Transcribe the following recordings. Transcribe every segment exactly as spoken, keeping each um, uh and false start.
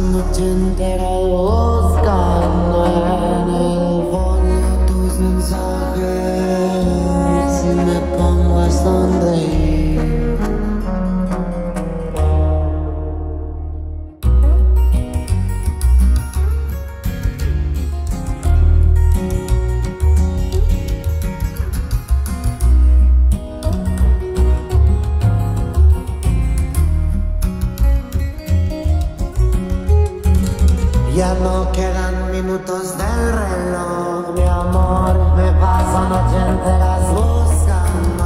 noche entera buscando en el fondo tus mensajes y me pongo a sonreír. Ya no quedan minutos del reloj, mi amor. Me paso noche enteras buscando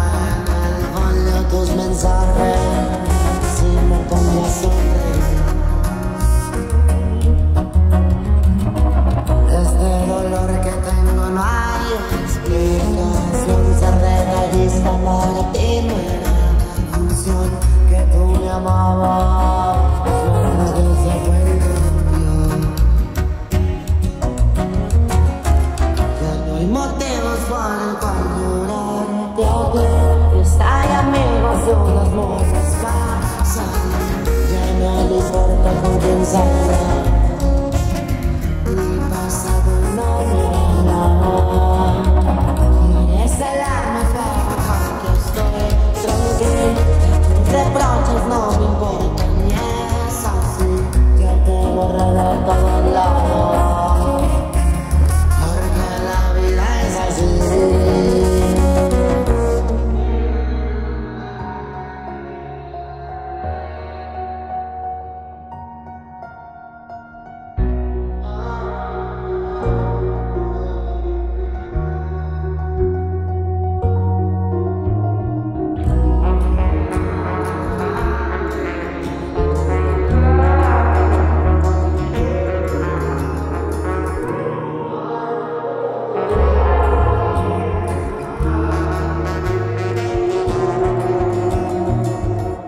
en el fondo tus mensajes. Si me pongo a sonreír, este dolor que tengo no hay explicación. Se detallista para ti no era función que tú me amabas. Para llorar, te odio, está y amigos son las moscas pasan. Ya no les importa con quién salga, mi pasado no me da. Quieres celarme, pero aquí estoy tranquila. Tus reproches no me importan, y es así que te borraré de todos lados.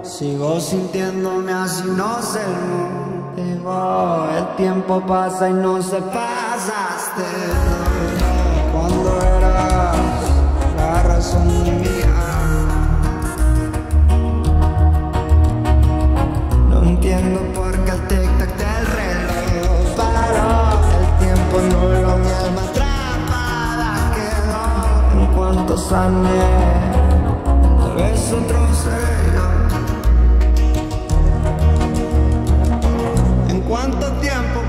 Sigo sintiéndome así, no sé, oh, el tiempo pasa y no se pasaste. Cuando eras la razón mía, no entiendo por qué el tic-tac del reloj paró. El tiempo no lo mi alma atrapada quedó. En cuanto sane, tal vez otro sello. ¿Cuánto tiempo?